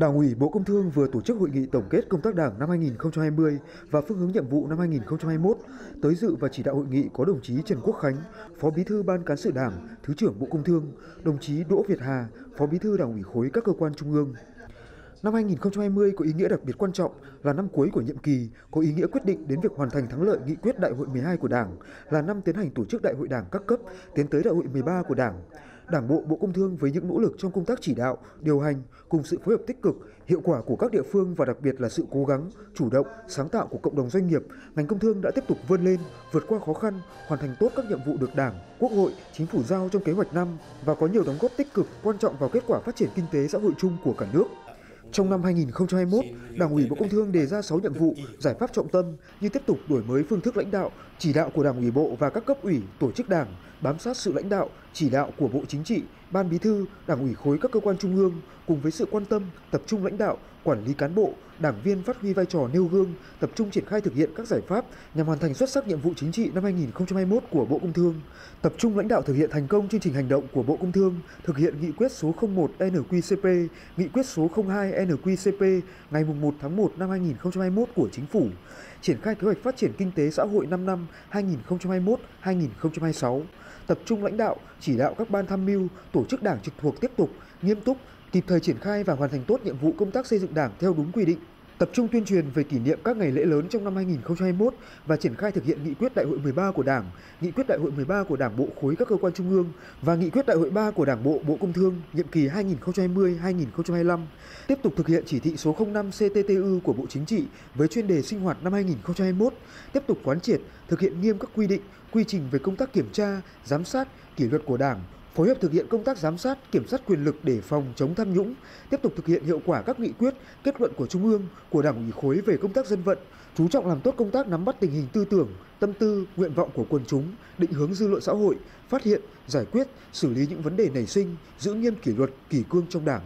Đảng ủy Bộ Công Thương vừa tổ chức hội nghị tổng kết công tác Đảng năm 2020 và phương hướng nhiệm vụ năm 2021. Tới dự và chỉ đạo hội nghị có đồng chí Trần Quốc Khánh, Phó Bí thư Ban Cán sự Đảng, Thứ trưởng Bộ Công Thương, đồng chí Đỗ Việt Hà, Phó Bí thư Đảng ủy khối các cơ quan trung ương. Năm 2020 có ý nghĩa đặc biệt quan trọng, là năm cuối của nhiệm kỳ, có ý nghĩa quyết định đến việc hoàn thành thắng lợi nghị quyết Đại hội 12 của Đảng, là năm tiến hành tổ chức Đại hội Đảng các cấp, tiến tới Đại hội 13 của Đảng. Đảng bộ Bộ Công Thương với những nỗ lực trong công tác chỉ đạo, điều hành cùng sự phối hợp tích cực, hiệu quả của các địa phương và đặc biệt là sự cố gắng, chủ động, sáng tạo của cộng đồng doanh nghiệp, ngành công thương đã tiếp tục vươn lên, vượt qua khó khăn, hoàn thành tốt các nhiệm vụ được Đảng, Quốc hội, Chính phủ giao trong kế hoạch năm và có nhiều đóng góp tích cực quan trọng vào kết quả phát triển kinh tế xã hội chung của cả nước. Trong năm 2021, Đảng ủy Bộ Công Thương đề ra 6 nhiệm vụ, giải pháp trọng tâm như tiếp tục đổi mới phương thức lãnh đạo, chỉ đạo của Đảng ủy Bộ và các cấp ủy, tổ chức Đảng, bám sát sự lãnh đạo, chỉ đạo của Bộ Chính trị, Ban Bí thư, Đảng ủy khối các cơ quan trung ương cùng với sự quan tâm, tập trung lãnh đạo, quản lý cán bộ, đảng viên phát huy vai trò nêu gương, tập trung triển khai thực hiện các giải pháp nhằm hoàn thành xuất sắc nhiệm vụ chính trị năm 2021 của Bộ Công Thương, tập trung lãnh đạo thực hiện thành công chương trình hành động của Bộ Công Thương, thực hiện nghị quyết số 01 NQCP, nghị quyết số 02 NQCP ngày 1 tháng 1 năm 2021 của Chính phủ, triển khai kế hoạch phát triển kinh tế xã hội 5 năm 2021-2026, tập trung lãnh đạo, chỉ đạo các ban tham mưu, tổ chức Đảng trực thuộc tiếp tục, nghiêm túc, kịp thời triển khai và hoàn thành tốt nhiệm vụ công tác xây dựng Đảng theo đúng quy định. Tập trung tuyên truyền về kỷ niệm các ngày lễ lớn trong năm 2021 và triển khai thực hiện nghị quyết Đại hội 13 của Đảng, nghị quyết Đại hội 13 của Đảng bộ khối các cơ quan trung ương và nghị quyết Đại hội 3 của Đảng bộ Bộ Công Thương nhiệm kỳ 2020-2025. Tiếp tục thực hiện chỉ thị số 05 CTTU của Bộ Chính trị với chuyên đề sinh hoạt năm 2021, tiếp tục quán triệt, thực hiện nghiêm các quy định, quy trình về công tác kiểm tra, giám sát, kỷ luật của Đảng, phối hợp thực hiện công tác giám sát, kiểm soát quyền lực để phòng chống tham nhũng, tiếp tục thực hiện hiệu quả các nghị quyết, kết luận của Trung ương, của Đảng ủy khối về công tác dân vận, chú trọng làm tốt công tác nắm bắt tình hình tư tưởng, tâm tư, nguyện vọng của quần chúng, định hướng dư luận xã hội, phát hiện, giải quyết, xử lý những vấn đề nảy sinh, giữ nghiêm kỷ luật, kỷ cương trong Đảng.